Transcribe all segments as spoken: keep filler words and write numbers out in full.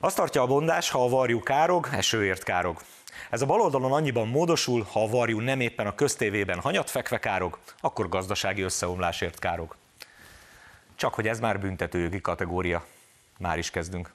Azt tartja a bondás, ha a varjú károg, esőért károg. Ez a baloldalon annyiban módosul, ha a varjú nem éppen a köztévében hanyatfekve károg, akkor gazdasági összeomlásért károg. Csak hogy ez már büntetőjogi kategória. Már is kezdünk.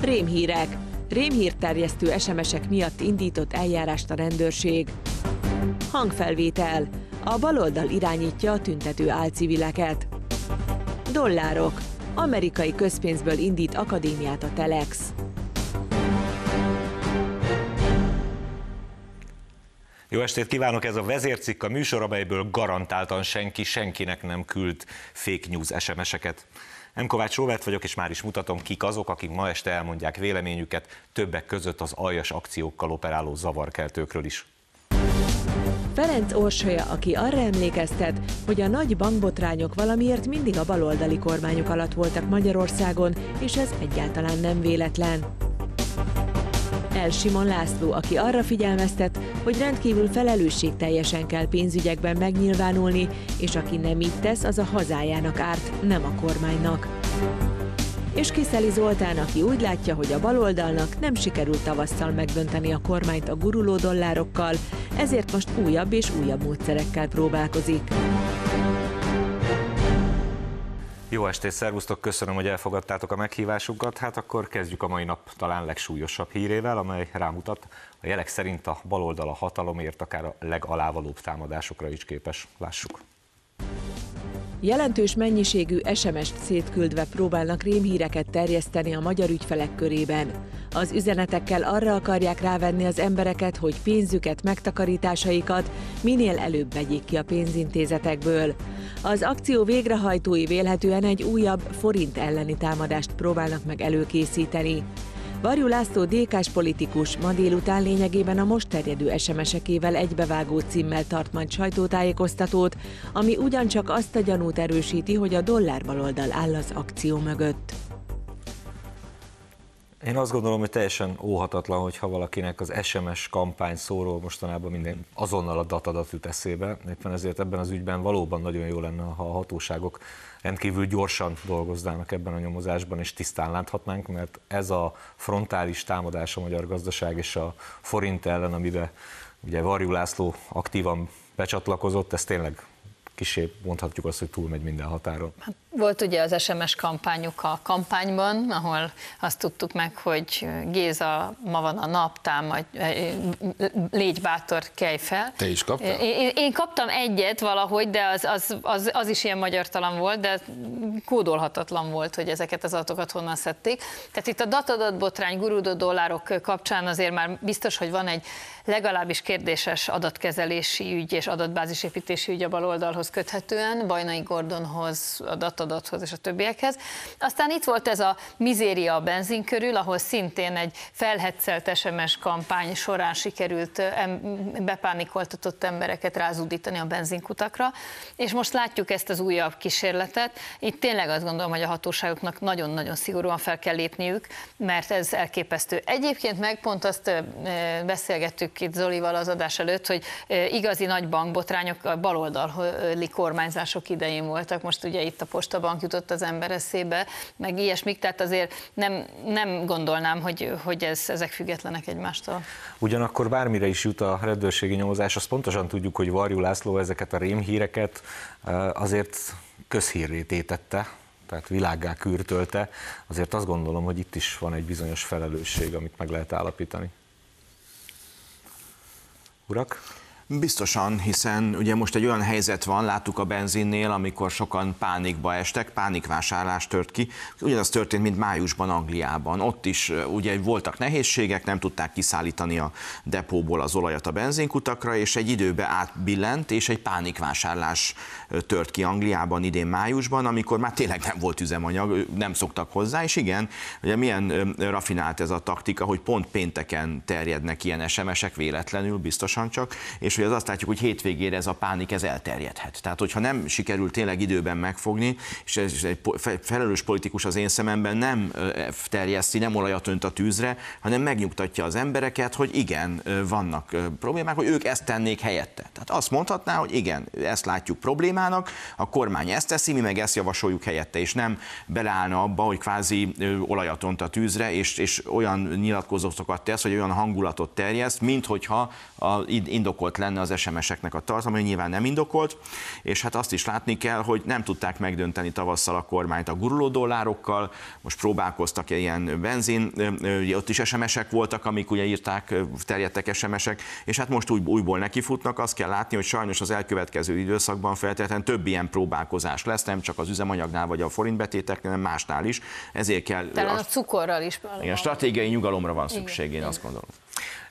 Rémhírek. Rémhírterjesztő es em esek miatt indított eljárást a rendőrség. Hangfelvétel. A baloldal irányítja a tüntető álcivileket. Dollárok. Amerikai közpénzből indít akadémiát a Telex. Jó estét kívánok, ez a Vezércikk, a műsor, amelyből garantáltan senki senkinek nem küld fake news es em eseket. em. Kovács Róbert vagyok, és már is mutatom, kik azok, akik ma este elmondják véleményüket, többek között az aljas akciókkal operáló zavarkeltőkről is. Ferenc Orsolya, aki arra emlékeztet, hogy a nagy bankbotrányok valamiért mindig a baloldali kormányok alatt voltak Magyarországon, és ez egyáltalán nem véletlen. El Simon László, aki arra figyelmeztet, hogy rendkívül felelősségteljesen kell pénzügyekben megnyilvánulni, és aki nem így tesz, az a hazájának árt, nem a kormánynak. És Kiszeli Zoltán, aki úgy látja, hogy a baloldalnak nem sikerült tavasszal megdönteni a kormányt a guruló dollárokkal, ezért most újabb és újabb módszerekkel próbálkozik. Jó estét, szervusztok, köszönöm, hogy elfogadtátok a meghívásunkat. Hát akkor kezdjük a mai nap talán legsúlyosabb hírével, amely rámutat, a jelek szerint a baloldal a hatalomért akár a legalávalóbb támadásokra is képes. Lássuk. Jelentős mennyiségű es em est szétküldve próbálnak rémhíreket terjeszteni a magyar ügyfelek körében. Az üzenetekkel arra akarják rávenni az embereket, hogy pénzüket, megtakarításaikat minél előbb vegyék ki a pénzintézetekből. Az akció végrehajtói vélhetően egy újabb forint elleni támadást próbálnak meg előkészíteni. Varjú László dé ká-s politikus ma délután lényegében a most terjedő es em esekével egybevágó címmel tart majd sajtótájékoztatót, ami ugyancsak azt a gyanút erősíti, hogy a dollár baloldal áll az akció mögött. Én azt gondolom, hogy teljesen óhatatlan, hogyha valakinek az es em es kampány szóról mostanában minden azonnal a datadat jut eszébe. Éppen ezért ebben az ügyben valóban nagyon jó lenne, ha a hatóságok rendkívül gyorsan dolgoznának ebben a nyomozásban, és tisztán láthatnánk, mert ez a frontális támadás a magyar gazdaság és a forint ellen, amiben ugye Varjú László aktívan becsatlakozott, ez tényleg kissé mondhatjuk azt, hogy túlmegy minden határon. Hát volt ugye az es em es kampányuk a kampányban, ahol azt tudtuk meg, hogy Géza, ma van a nap, támadj, légy bátor, kelj fel. Te is kaptál? Én, én kaptam egyet valahogy, de az, az, az, az is ilyen magyartalan volt, de kódolhatatlan volt, hogy ezeket az adatokat honnan szedték. Tehát itt a datadat botrány, guruló dollárok kapcsán azért már biztos, hogy van egy legalábbis kérdéses adatkezelési ügy és adatbázisépítési ügy a baloldalhoz köthetően, Bajnai Gordonhoz, a datadathoz és a többiekhez. Aztán itt volt ez a mizéria a benzin körül, ahol szintén egy felhetszelt es em es kampány során sikerült bepánikoltatott embereket rázúdítani a benzinkutakra, és most látjuk ezt az újabb kísérletet. Itt tényleg azt gondolom, hogy a hatóságoknak nagyon-nagyon szigorúan fel kell lépniük, mert ez elképesztő. Egyébként meg pont azt beszélgettük itt Zolival az adás előtt, hogy igazi nagy bankbotrányok a baloldali kormányzások idején voltak. Most ugye itt a Postabank jutott az ember eszébe, meg ilyesmik, tehát azért nem, nem gondolnám, hogy, hogy ez, ezek függetlenek egymástól. Ugyanakkor bármire is jut a rendőrségi nyomozás, azt pontosan tudjuk, hogy Varjú László ezeket a rémhíreket azért közhírré tétette, tehát világgá kürtölte. Azért azt gondolom, hogy itt is van egy bizonyos felelősség, amit meg lehet állapítani. Urak? Biztosan, hiszen ugye most egy olyan helyzet van, láttuk a benzinnél, amikor sokan pánikba estek, pánikvásárlás tört ki. Ugyanaz történt, mint májusban Angliában. Ott is ugye voltak nehézségek, nem tudták kiszállítani a depóból az olajat a benzinkutakra, és egy időbe átbillent, és egy pánikvásárlás tört ki Angliában idén májusban, amikor már tényleg nem volt üzemanyag, nem szoktak hozzá, és igen, ugye milyen rafinált ez a taktika, hogy pont pénteken terjednek ilyen es em esek véletlenül, biztosan csak, és hogy az azt látjuk, hogy hétvégére ez a pánik ez elterjedhet. Tehát, hogyha nem sikerül tényleg időben megfogni, és ez egy felelős politikus az én szememben nem terjeszti, nem olajat önt a tűzre, hanem megnyugtatja az embereket, hogy igen, vannak problémák, hogy ők ezt tennék helyette. Tehát azt mondhatná, hogy igen, ezt látjuk problémának, a kormány ezt teszi, mi meg ezt javasoljuk helyette, és nem beleállna abba, hogy kvázi olajat önt a tűzre, és, és olyan nyilatkozatokat tesz, hogy olyan hangulatot terjeszt, mint hogyha a, indokolt lenne az es em es-eknek a tartalma, nyilván nem indokolt, és hát azt is látni kell, hogy nem tudták megdönteni tavasszal a kormányt a guruló dollárokkal, most próbálkoztak ilyen benzin, ugye ott is es em es-ek voltak, amik ugye írták, terjedtek es em es-ek, és hát most úgy, újból nekifutnak, azt kell látni, hogy sajnos az elkövetkező időszakban feltétlenül több ilyen próbálkozás lesz, nem csak az üzemanyagnál vagy a forintbetéteknél, hanem másnál is, ezért kell... Talán a cukorral is. Igen, stratégiai nyugalomra van szükség, én azt gondolom.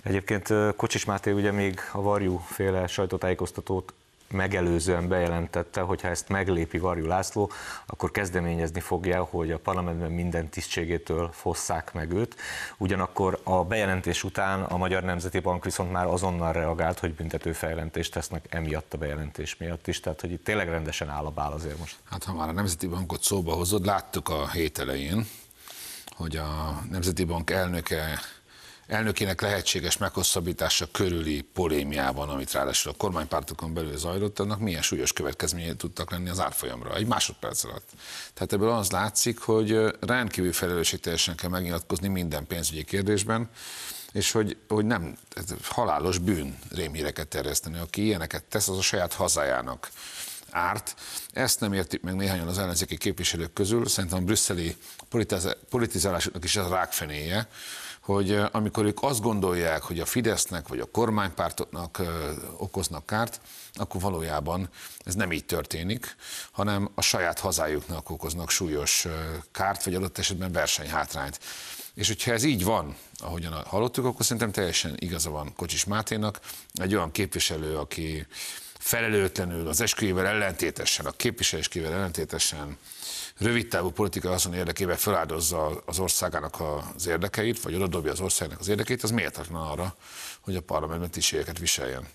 Egyébként Kocsis Máté ugye még a Varjú féle sajtótájékoztatót megelőzően bejelentette, hogy ha ezt meglépi Varjú László, akkor kezdeményezni fogja, hogy a parlamentben minden tisztségétől fosszák meg őt. Ugyanakkor a bejelentés után a Magyar Nemzeti Bank viszont már azonnal reagált, hogy büntető feljelentést tesznek emiatt a bejelentés miatt is. Tehát, hogy itt tényleg rendesen áll a bál azért most. Hát ha már a Nemzeti Bankot szóba hozod, láttuk a hét elején, hogy a Nemzeti Bank elnöke elnökének lehetséges meghosszabbítása körüli polémiában, amit ráadásul a kormánypártokon belül zajlott, annak milyen súlyos következményei tudtak lenni az árfolyamra, egy másodperc alatt. Tehát ebből az látszik, hogy rendkívül felelősségteljesen kell megnyilatkozni minden pénzügyi kérdésben, és hogy, hogy nem halálos bűn rémhíreket terjeszteni, aki ilyeneket tesz, az a saját hazájának árt. Ezt nem értik meg néhányan az ellenzéki képviselők közül, szerintem a brüsszeli politizálásnak is ez a rákfenéje, hogy amikor ők azt gondolják, hogy a Fidesznek vagy a kormánypártoknak okoznak kárt, akkor valójában ez nem így történik, hanem a saját hazájuknak okoznak súlyos kárt, vagy adott esetben versenyhátrányt. És hogyha ez így van, ahogyan hallottuk, akkor szerintem teljesen igaza van Kocsis Máténak, egy olyan képviselő, aki felelőtlenül az esküjével ellentétesen, a képviseléskével ellentétesen rövidtávú politikai haszon érdekében feláldozza az országának az érdekeit, vagy odadobja az országnak az érdekeit, az méltatlan arra, hogy a parlamentben tisztségeket viseljen.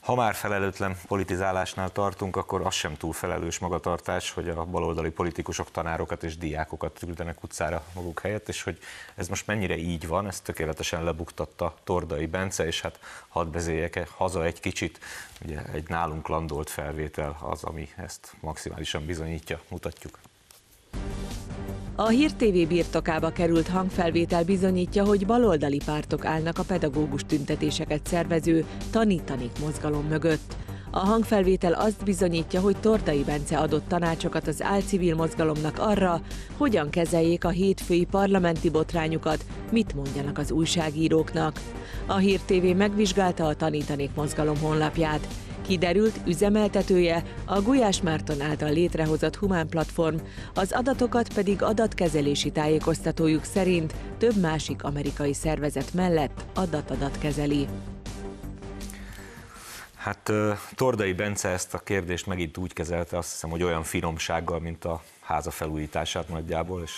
Ha már felelőtlen politizálásnál tartunk, akkor az sem túl felelős magatartás, hogy a baloldali politikusok tanárokat és diákokat küldenek utcára maguk helyett, és hogy ez most mennyire így van, ezt tökéletesen lebuktatta Tordai Bence, és hát hadd beszéljek haza egy kicsit, ugye egy nálunk landolt felvétel az, ami ezt maximálisan bizonyítja, mutatjuk. A Hír té vé birtokába került hangfelvétel bizonyítja, hogy baloldali pártok állnak a pedagógus tüntetéseket szervező Tanítanék mozgalom mögött. A hangfelvétel azt bizonyítja, hogy Tordai Bence adott tanácsokat az álcivil mozgalomnak arra, hogyan kezeljék a hétfői parlamenti botrányukat, mit mondjanak az újságíróknak. A Hír té vé megvizsgálta a Tanítanék mozgalom honlapját. Kiderült, üzemeltetője a Gulyás Márton által létrehozott Humán Platform, az adatokat pedig adatkezelési tájékoztatójuk szerint több másik amerikai szervezet mellett adat-adat kezeli. Hát Tordai Bence ezt a kérdést megint úgy kezelte, azt hiszem, hogy olyan finomsággal, mint a háza felújítását nagyjából, és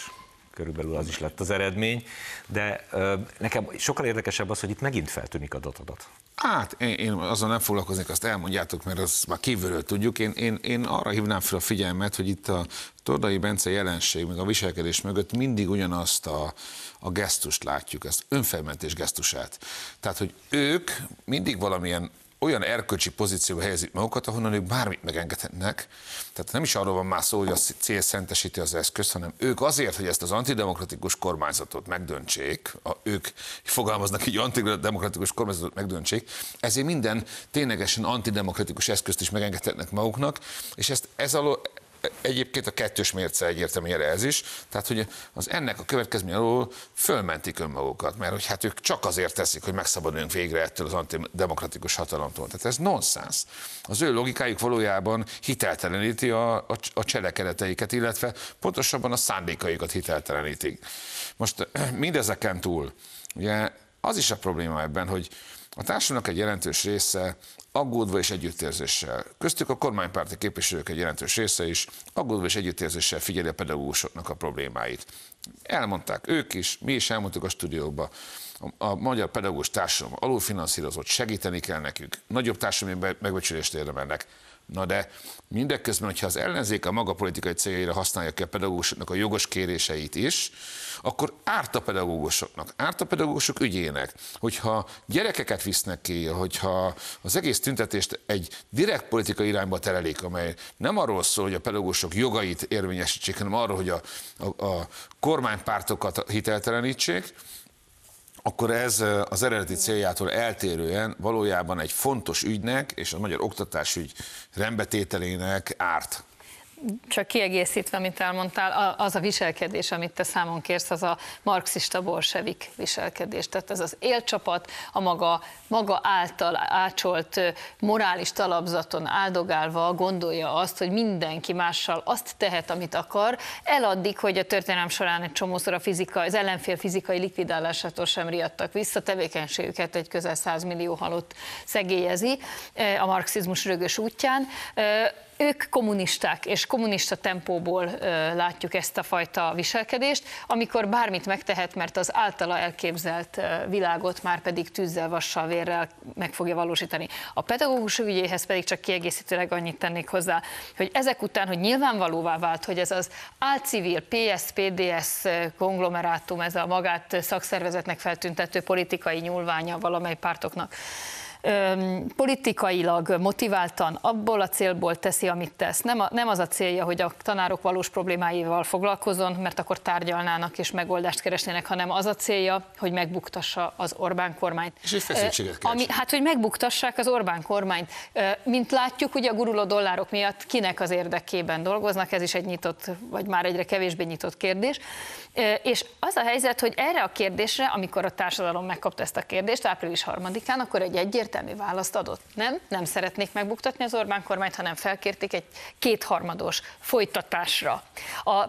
körülbelül az is lett az eredmény, de ö, nekem sokkal érdekesebb az, hogy itt megint feltűnik adatadat. Hát én, én azon nem foglalkoznék, azt elmondjátok, mert azt már kívülről tudjuk. Én, én, én arra hívnám fel a figyelmet, hogy itt a Tordai Bence jelenség, meg a viselkedés mögött mindig ugyanazt a, a gesztust látjuk, ezt önfelmentés gesztusát. Tehát, hogy ők mindig valamilyen olyan erkölcsi pozícióba helyezik magukat, ahonnan ők bármit megengedhetnek. Tehát nem is arról van már szó, hogy a cél szentesíti az eszközt, hanem ők azért, hogy ezt az antidemokratikus kormányzatot megdöntsék, a, ők fogalmaznak így, antidemokratikus kormányzatot megdöntsék, ezért minden ténylegesen antidemokratikus eszközt is megengedhetnek maguknak, és ezt ez alól egyébként a kettős mérce egyértelműen erre ez is, tehát hogy az ennek a következmény alól fölmentik önmagukat, mert hogy hát ők csak azért teszik, hogy megszabaduljunk végre ettől az antidemokratikus hatalomtól. Tehát ez nonsens. Az ő logikájuk valójában hitelteleníti a, a, a cselekedeteiket, illetve pontosabban a szándékaikat hiteltelenítik. Most mindezeken túl, ugye az is a probléma ebben, hogy A társadalomnak egy jelentős része aggódva és együttérzéssel, köztük a kormánypárti képviselők egy jelentős része is, aggódva és együttérzéssel figyeli a pedagógusoknak a problémáit. Elmondták ők is, mi is elmondtuk a stúdióba, a magyar pedagógus társadalom alulfinanszírozott, segíteni kell nekünk, nagyobb társadalmi megbecsülést érdemelnek. Na de mindeközben, hogyha az ellenzék a maga politikai céljaira használja ki a pedagógusoknak a jogos kéréseit is, akkor árt a pedagógusoknak, árt a pedagógusok ügyének, hogyha gyerekeket visznek ki, hogyha az egész tüntetést egy direkt politikai irányba terelik, amely nem arról szól, hogy a pedagógusok jogait érvényesítsék, hanem arról, hogy a, a, a kormánypártokat hiteltelenítsék, akkor ez az eredeti céljától eltérően valójában egy fontos ügynek és a magyar oktatásügy rendbetételének árt. Csak kiegészítve, amit elmondtál, az a viselkedés, amit te számon kérsz, az a marxista-bolsevik viselkedés. Tehát ez az élcsapat a maga, maga által ácsolt morális talapzaton áldogálva gondolja azt, hogy mindenki mással azt tehet, amit akar, eladdig, hogy a történelem során egy csomószor a fizika, az ellenfél fizikai likvidálásától sem riadtak vissza, tevékenységüket egy közel száz millió halott szegélyezi a marxizmus rögös útján. Ők kommunisták, és kommunista tempóból látjuk ezt a fajta viselkedést, amikor bármit megtehet, mert az általa elképzelt világot már pedig tűzzel, vassal, vérrel meg fogja valósítani. A pedagógus ügyéhez pedig csak kiegészítőleg annyit tennék hozzá, hogy ezek után, hogy nyilvánvalóvá vált, hogy ez az álcivil P S P D S konglomerátum, ez a magát szakszervezetnek feltüntető politikai nyúlványa valamely pártoknak, politikailag motiváltan abból a célból teszi, amit tesz. Nem, a, nem az a célja, hogy a tanárok valós problémáival foglalkozzon, mert akkor tárgyalnának és megoldást keresnének, hanem az a célja, hogy megbuktassa az Orbán kormányt. És egy feszültséget ami, Hát, hogy megbuktassák az Orbán kormányt. Mint látjuk, ugye a guruló dollárok miatt kinek az érdekében dolgoznak, ez is egy nyitott, vagy már egyre kevésbé nyitott kérdés. És az a helyzet, hogy erre a kérdésre, amikor a társadalom megkapta ezt a kérdést, április harmadikán, akkor egy egyértelmű választ adott. Nem, nem szeretnék megbuktatni az Orbán kormányt, hanem felkérték egy kétharmados folytatásra. A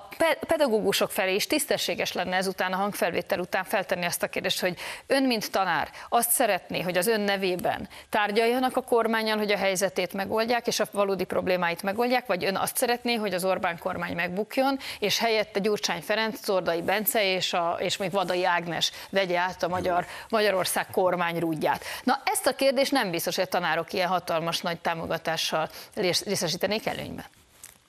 pedagógusok felé is tisztességes lenne ezután a hangfelvétel után feltenni azt a kérdést, hogy ön, mint tanár, azt szeretné, hogy az ön nevében tárgyaljanak a kormányon, hogy a helyzetét megoldják, és a valódi problémáit megoldják, vagy ön azt szeretné, hogy az Orbán kormány megbukjon, és helyette Gyurcsány Ferenc, Tordai Bence és, a, és még Vadai Ágnes vegye át a magyar, Magyarország kormányrúdját. Na, ezt a kérdés nem biztos, hogy a tanárok ilyen hatalmas nagy támogatással részesítenék előnyben.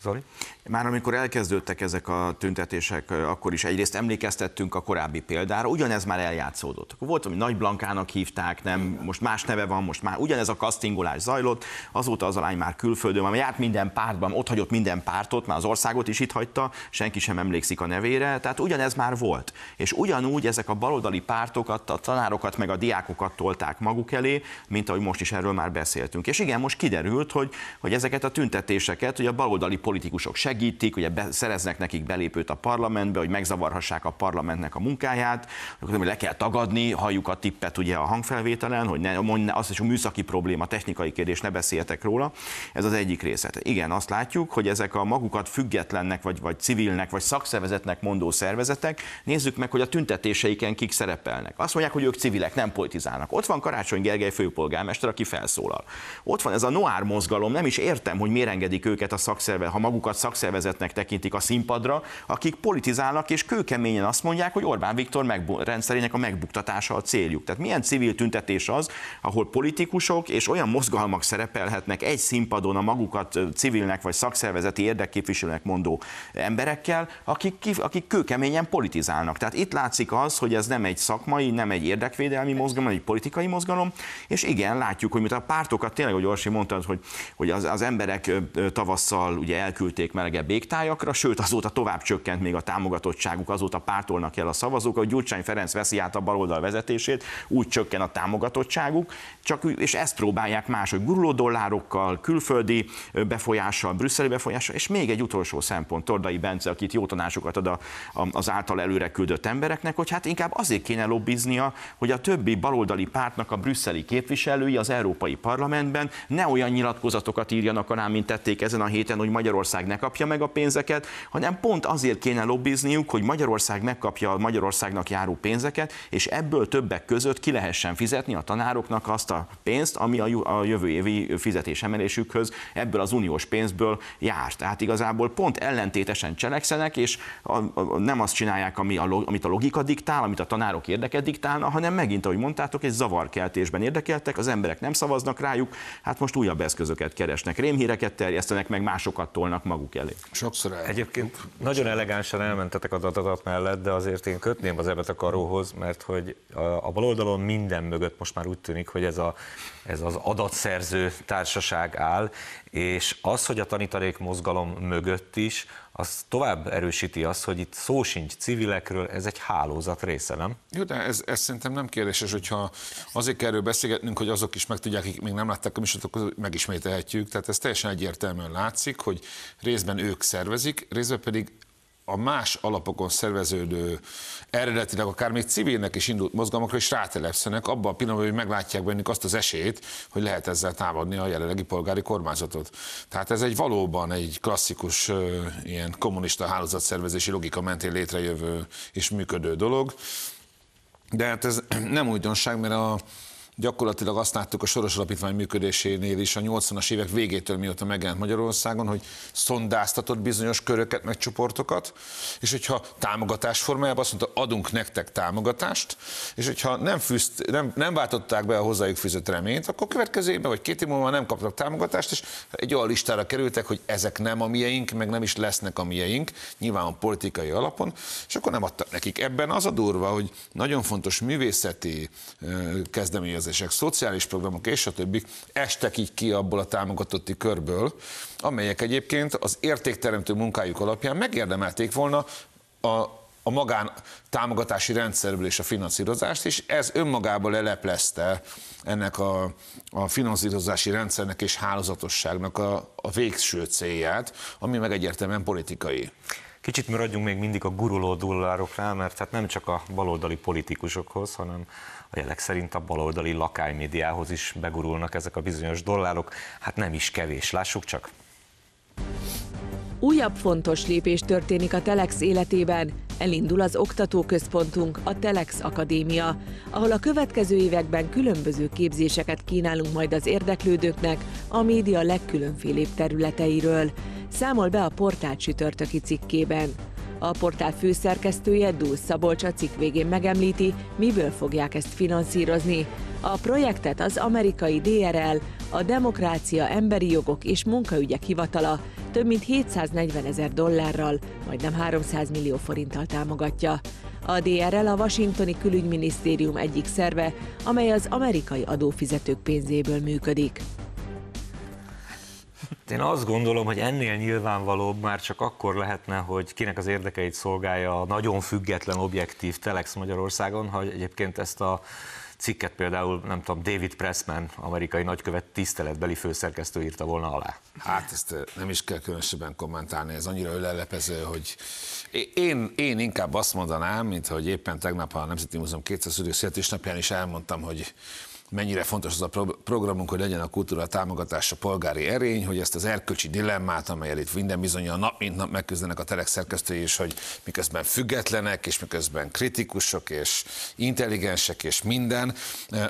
Zoli? Már amikor elkezdődtek ezek a tüntetések, akkor is egyrészt emlékeztettünk a korábbi példára, ugyanez már eljátszódott. Akkor volt, ami Nagy Blankának hívták, nem, most más neve van, most már ugyanez a kasztingolás zajlott, azóta az a lány már külföldön, már járt minden pártban, ott hagyott minden pártot, már az országot is itt hagyta, senki sem emlékszik a nevére, tehát ugyanez már volt. És ugyanúgy ezek a baloldali pártokat, a tanárokat, meg a diákokat tolták maguk elé, mint ahogy most is erről már beszéltünk. És igen, most kiderült, hogy, hogy ezeket a tüntetéseket, hogy a baloldali politikusok segítik, ugye szereznek nekik belépőt a parlamentbe, hogy megzavarhassák a parlamentnek a munkáját, akkor le kell tagadni, halljuk a tippet ugye a hangfelvételen, hogy ne, mondja, azt is, hogy műszaki probléma, technikai kérdés, ne beszéltek róla, ez az egyik része. Igen, azt látjuk, hogy ezek a magukat függetlennek, vagy, vagy civilnek, vagy szakszervezetnek mondó szervezetek, nézzük meg, hogy a tüntetéseiken kik szerepelnek. Azt mondják, hogy ők civilek, nem politizálnak. Ott van Karácsony Gergely főpolgármester, aki felszólal. Ott van ez a noár mozgalom, nem is értem, hogy miért engedik őket a szakszerve, ha magukat szakszervezetnek tekintik a színpadra, akik politizálnak és kőkeményen azt mondják, hogy Orbán Viktor megbu- rendszerének a megbuktatása a céljuk. Tehát milyen civil tüntetés az, ahol politikusok és olyan mozgalmak szerepelhetnek egy színpadon a magukat civilnek vagy szakszervezeti érdekképviselőnek mondó emberekkel, akik, akik kőkeményen politizálnak. Tehát itt látszik az, hogy ez nem egy szakmai, nem egy érdekvédelmi mozgalom, hanem egy politikai mozgalom, és igen, látjuk, hogy mint a pártokat tényleg, hogy Orsi mondtad, hogy, hogy az, az emberek tavasszal ugye elküldték melegebb égtájakra, sőt azóta tovább csökkent még a támogatottságuk, azóta pártolnak el a szavazók, hogy Gyurcsány Ferenc veszi át a baloldal vezetését, úgy csökken a támogatottságuk, csak, és ezt próbálják máshogy guruló dollárokkal, külföldi befolyással, brüsszeli befolyással, és még egy utolsó szempont, Tordai Bence, akit jó tanácsokat ad a, a, az által előre küldött embereknek, hogy hát inkább azért kéne lobbiznia, hogy a többi baloldali pártnak a brüsszeli képviselői az Európai Parlamentben ne olyan nyilatkozatokat írjanak alá, mint tették ezen a héten, hogy Magyarország Magyarország ne kapja meg a pénzeket, hanem pont azért kéne lobbizniuk, hogy Magyarország megkapja a Magyarországnak járó pénzeket, és ebből többek között ki lehessen fizetni a tanároknak azt a pénzt, ami a jövő évi fizetésemelésükhöz ebből az uniós pénzből jár. Tehát igazából pont ellentétesen cselekszenek, és a, a, nem azt csinálják, ami a, amit a logika diktál, amit a tanárok érdeke diktálna, hanem megint, ahogy mondtátok, egy zavarkeltésben érdekeltek, az emberek nem szavaznak rájuk, hát most újabb eszközöket keresnek, rémhíreket terjesztenek, meg másokat tolnak maguk elé. Sokszor el... Egyébként nagyon elegánsan elmentetek az adat mellett, de azért én kötném az ebet a karóhoz, mert hogy a baloldalon minden mögött most már úgy tűnik, hogy ez, a, ez az adatszerző társaság áll, és az, hogy a tanítalék mozgalom mögött is, az tovább erősíti azt, hogy itt szó sincs civilekről, ez egy hálózat része, nem? Jó, de ez, ez szerintem nem kérdéses, hogyha azért kell erről beszélgetnünk, hogy azok is meg tudják, akik még nem látták a műsort, akkor megismételhetjük. Tehát ez teljesen egyértelműen látszik, hogy részben ők szervezik, részben pedig a más alapokon szerveződő, eredetileg akár még civilnek is indult mozgalmakra is rátelepszenek abban a pillanatban, hogy meglátják bennük azt az esélyt, hogy lehet ezzel támadni a jelenlegi polgári kormányzatot. Tehát ez egy valóban egy klasszikus ilyen kommunista hálózatszervezési logika mentén létrejövő és működő dolog, de hát ez nem újdonság, mert a gyakorlatilag azt láttuk a Soros Alapítvány működésénél is a nyolcvanas évek végétől, mióta megjelent Magyarországon, hogy szondáztatott bizonyos köröket, meg csoportokat, és hogyha támogatás formájában azt mondta, adunk nektek támogatást, és hogyha nem, fűzt, nem, nem váltották be a hozzájuk fűzött reményt, akkor következő évben vagy két év múlva nem kaptak támogatást, és egy olyan listára kerültek, hogy ezek nem a mieink, meg nem is lesznek a mieink, nyilván a politikai alapon, és akkor nem adtak nekik. Ebben az a durva, hogy nagyon fontos művészeti kezdeményezés, szociális programok és a többi estek így ki abból a támogatotti körből, amelyek egyébként az értékteremtő munkájuk alapján megérdemelték volna a a magán támogatási rendszerből és a finanszírozást, és ez önmagában leleplezte ennek a, a finanszírozási rendszernek és hálózatosságnak a, a végső célját, ami meg egyértelműen politikai. Kicsit maradjunk még mindig a guruló dollároknál, mert hát nem csak a baloldali politikusokhoz, hanem a jelek szerint a baloldali lakálymédiához is begurulnak ezek a bizonyos dollárok, hát nem is kevés, lássuk csak. Újabb fontos lépés történik a Telex életében. Elindul az oktatóközpontunk, a Telex Akadémia, ahol a következő években különböző képzéseket kínálunk majd az érdeklődőknek a média legkülönfélébb területeiről. Számol be a portál csütörtöki cikkében. A portál főszerkesztője, Dúl Szabolcs a cikk végén megemlíti, miből fogják ezt finanszírozni. A projektet az amerikai dé er el, a Demokrácia, Emberi Jogok és Munkaügyek Hivatala több mint hétszáznegyven ezer dollárral, majdnem háromszáz millió forinttal támogatja. A dé er el a washingtoni külügyminisztérium egyik szerve, amely az amerikai adófizetők pénzéből működik. Én azt gondolom, hogy ennél nyilvánvalóbb már csak akkor lehetne, hogy kinek az érdekeit szolgálja a nagyon független, objektív Telex Magyarországon, hogy egyébként ezt a cikket például, nem tudom, David Pressman, amerikai nagykövet tiszteletbeli főszerkesztő írta volna alá. Hát ezt nem is kell különösebben kommentálni, ez annyira ölelepező, hogy én, én inkább azt mondanám, mint hogy éppen tegnap a Nemzeti Múzeum kétszázadik születésnapján is elmondtam, hogy mennyire fontos az a programunk, hogy legyen a kultúra támogatása polgári erény, hogy ezt az erkölcsi dilemmát, amelyet itt minden bizonnyal nap mint nap megküzdenek a Telex szerkesztői is, hogy miközben függetlenek, és miközben kritikusok, és intelligensek, és minden,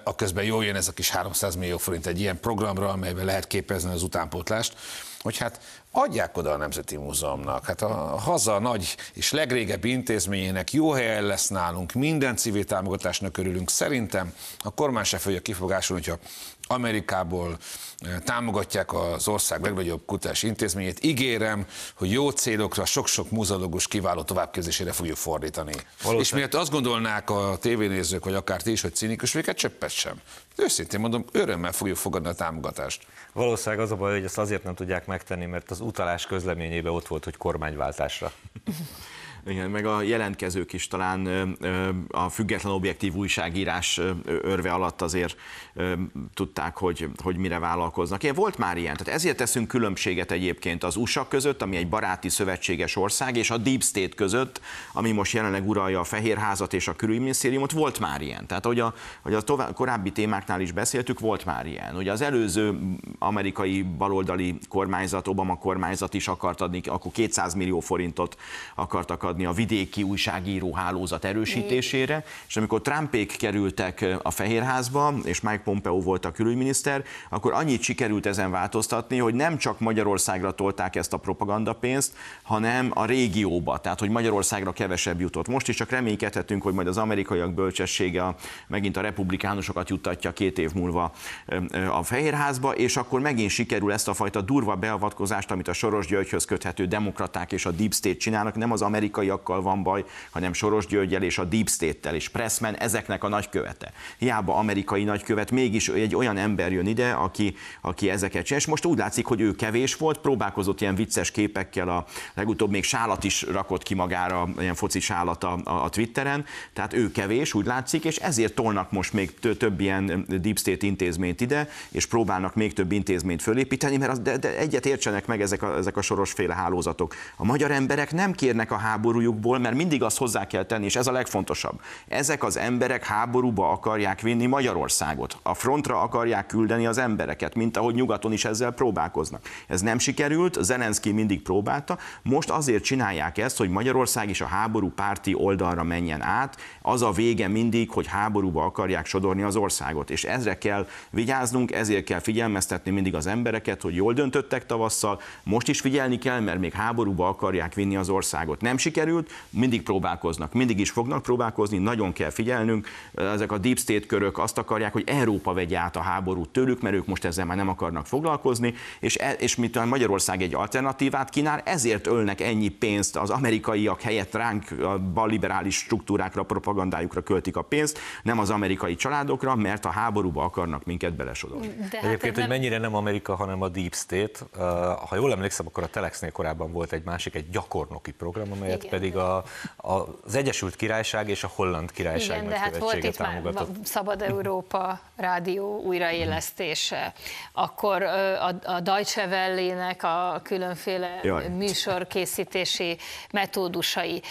aközben jól jön ez a kis háromszáz millió forint egy ilyen programra, amelyben lehet képezni az utánpótlást, hogy hát adják oda a Nemzeti Múzeumnak, hát a haza nagy és legrégebbi intézményének jó helyen lesz nálunk, minden civil támogatásnak örülünk. Szerintem a kormány se fogja kifogásolni, hogyha Amerikából támogatják az ország legnagyobb kutatási intézményét. Ígérem, hogy jó célokra sok-sok múzeológus kiváló továbbképzésére fogjuk fordítani. Valószínű. És miért azt gondolnák a tévénézők, vagy akár ti is, hogy cinikus, véget csöppet sem. Őszintén mondom, örömmel fogjuk fogadni a támogatást. Valószínűleg az a baj, hogy ezt azért nem tudják megtenni, mert az utalás közleményében ott volt, hogy kormányváltásra. meg a jelentkezők is talán a független objektív újságírás örve alatt azért tudták, hogy, hogy mire vállalkoznak. Ilyen volt már ilyen, tehát ezért teszünk különbséget egyébként az u es á között, ami egy baráti szövetséges ország, és a Deep State között, ami most jelenleg uralja a Fehérházat és a Külügyminisztériumot, volt már ilyen. Tehát, hogy a, hogy a tovább, korábbi témáknál is beszéltük, volt már ilyen. Ugye az előző amerikai baloldali kormányzat, Obama kormányzat is akart adni, akkor kétszáz millió forintot akartak adni a vidéki újságíró hálózat erősítésére, és amikor Trumpék kerültek a Fehérházba, és Mike Pompeo volt a külügyminiszter, akkor annyit sikerült ezen változtatni, hogy nem csak Magyarországra tolták ezt a propagandapénzt, hanem a régióba, tehát hogy Magyarországra kevesebb jutott. Most is csak reménykedhetünk, hogy majd az amerikaiak bölcsessége a, megint a republikánusokat juttatja két év múlva a Fehérházba, és akkor megint sikerül ezt a fajta durva beavatkozást, amit a Soros Györgyhöz köthető demokraták és a Deep State csinálnak, nem az amerikaiakkal van baj, hanem Soros Györgyel és a Deep State-tel, és Pressman ezeknek a nagykövete. Hiába amerikai nagykövet, mégis egy olyan ember jön ide, aki, aki ezeket csinál, és most úgy látszik, hogy ő kevés volt, próbálkozott ilyen vicces képekkel, a legutóbb még sálat is rakott ki magára, ilyen foci sálat a, a Twitteren, tehát ő kevés, úgy látszik, és ezért tolnak most még több ilyen Deep State intézményt ide, és próbálnak még több intézményt fölépíteni, mert az, de, de egyet értsenek meg ezek a, ezek a Soros-féle hálózatok. A magyar emberek nem kérnek a háborújukból, mert mindig azt hozzá kell tenni, és ez a legfontosabb. Ezek az emberek háborúba akarják vinni Magyarországot, a frontra akarják küldeni az embereket, mint ahogy nyugaton is ezzel próbálkoznak. Ez nem sikerült, Zelenszkij mindig próbálta, most azért csinálják ezt, hogy Magyarország is a háború párti oldalra menjen át, az a vége mindig, hogy háborúba akarják sodorni az országot, és ezre kell vigyáznunk, ezért kell figyelmeztetni mindig az embereket, hogy jól döntöttek tavasszal, most is figyelni kell, mert még háborúba akarják vinni az országot. Nem sikerült, mindig próbálkoznak, mindig is fognak próbálkozni, nagyon kell figyelnünk, ezek a Deep State körök azt akarják, hogy Európa vegye át a háborút tőlük, mert ők most ezzel már nem akarnak foglalkozni, és, e, és miután Magyarország egy alternatívát kínál, ezért ölnek ennyi pénzt az amerikaiak helyett ránk, a balliberális struktúrákra, propagandájukra költik a pénzt, nem az amerikai családokra, mert a háborúba akarnak minket belesodorni. Egyébként, hát hogy mennyire nem Amerika, hanem a Deep State, uh, ha jól emlékszem, akkor a Telexnél korábban volt egy másik, egy gyakornoki program, amelyet igen, pedig a, a, az Egyesült Királyság és a Holland Királyság igen, de hát volt itt támogatott. Már Szabad Európa rádió újraélesztése, akkor a, a Deutsche Wellének a különféle jaj, műsorkészítési metódusai.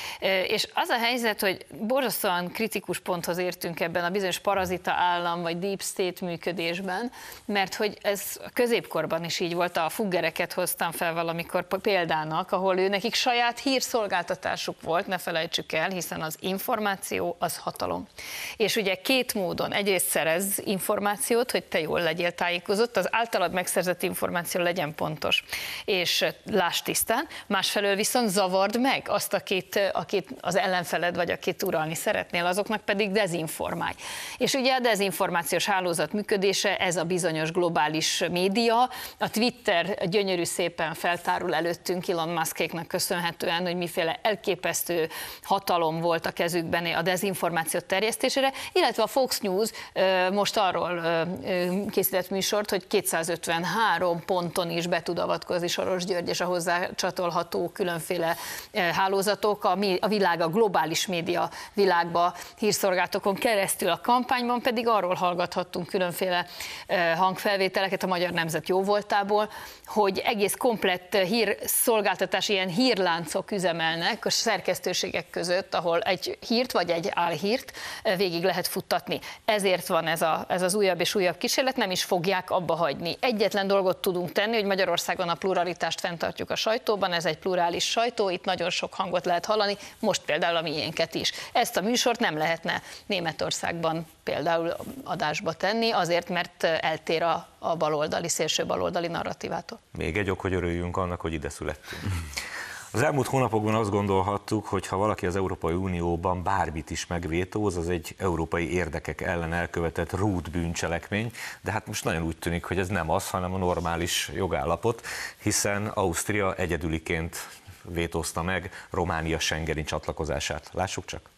És az a helyzet, hogy borzasztóan kritikus ponthoz értünk ebben a bizonyos parazita állam vagy Deep State működésben, mert hogy ez a középkorban is így volt, a Fuggereket hoztam fel valamikor példának, ahol ő nekik saját hírszolgáltatásuk volt, ne felejtsük el, hiszen az információ az hatalom. És ugye két módon, egyrészt szerez információt, hogy te jól legyél tájékozott, az általad megszerzett információ legyen pontos, és lásd tisztán, másfelől viszont zavard meg azt, akit, akit az ellenfeled vagy akit uralni szeretnél, azoknak pedig dezinformálj. És ugye a dezinformációs hálózat működése, ez a bizonyos globális média, a Twitter gyönyörű szépen feltárul előttünk Elon Muskéknak köszönhetően, hogy miféle elképesztő hatalom volt a kezükben a dezinformáció terjesztésére, illetve a Fox News most arról készített műsort, hogy kétszázötvenhárom ponton is be tud avatkozni Soros György és a hozzá csatolható különféle hálózatok, a világ, a globális média világba hírszolgáltatókon keresztül. A kampányban pedig arról hallgathattunk különféle hangfelvételeket a Magyar Nemzet jóvoltából, hogy egész komplett hírszolgáltatás, ilyen hírláncok üzemelnek a szerkesztőségek között, ahol egy hírt vagy egy álhírt végig lehet futtatni. Ezért van ez, a, ez az újabb és újabb kísérlet, nem is fogják abba hagyni. Egyetlen dolgot tudunk tenni, hogy Magyarországon a pluralitást fenntartjuk a sajtóban, ez egy plurális sajtó, itt nagyon sok hangot lehet hallani, most például a miénket is. Ezt a műsort nem lehetne Németországban például adásba tenni, azért, mert eltér a, a baloldali, szélső baloldali narratívától. Még egy ok, hogy örüljünk annak, hogy ide születtünk. Az elmúlt hónapokban azt gondolhattuk, hogy ha valaki az Európai Unióban bármit is megvétóz, az egy európai érdekek ellen elkövetett rút bűncselekmény, de hát most nagyon úgy tűnik, hogy ez nem az, hanem a normális jogállapot, hiszen Ausztria egyedüliként vétózta meg Románia schengeni csatlakozását. Lássuk csak!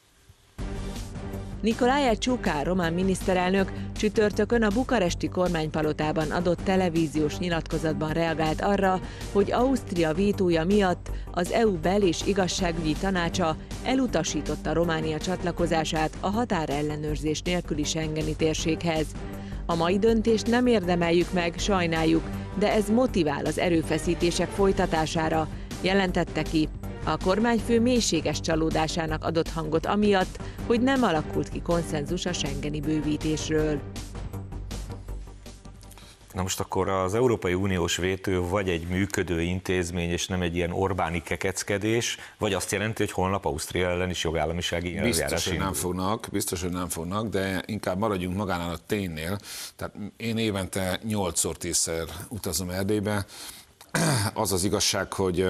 Nicolae Ciucă román miniszterelnök csütörtökön a bukaresti kormánypalotában adott televíziós nyilatkozatban reagált arra, hogy Ausztria vétója miatt az é u bel- és igazságügyi tanácsa elutasította Románia csatlakozását a határellenőrzés nélküli schengeni térséghez. A mai döntést nem érdemeljük meg, sajnáljuk, de ez motivál az erőfeszítések folytatására, jelentette ki. A kormányfő mélységes csalódásának adott hangot amiatt, hogy nem alakult ki konszenzus a schengeni bővítésről. Na most akkor az Európai Uniós vétő vagy egy működő intézmény, és nem egy ilyen Orbáni kekeckedés, vagy azt jelenti, hogy holnap Ausztria ellen is jogállamisági eljárás indul. Biztos, hogy nem fognak, biztos, hogy nem fognak, de inkább maradjunk magánál a ténynél. Tehát én évente nyolcszor-tízszer utazom Erdélybe. Az az igazság, hogy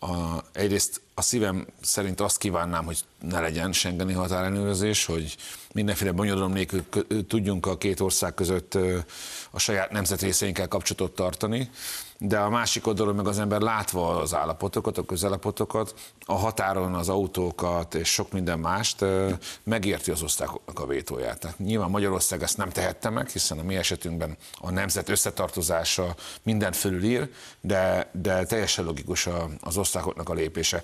A, egyrészt a szívem szerint azt kívánnám, hogy ne legyen schengeni határellenőrzés, hogy mindenféle bonyodalom nélkül tudjunk a két ország között a saját nemzetrészeinkkel kapcsolatot tartani, de a másik oldalon meg az ember látva az állapotokat, a közállapotokat, a határon az autókat és sok minden mást, megérti az osztályoknak a vétóját. Tehát nyilván Magyarország ezt nem tehette meg, hiszen a mi esetünkben a nemzet összetartozása minden fölülír, de, de teljesen logikus az osztályoknak a lépése.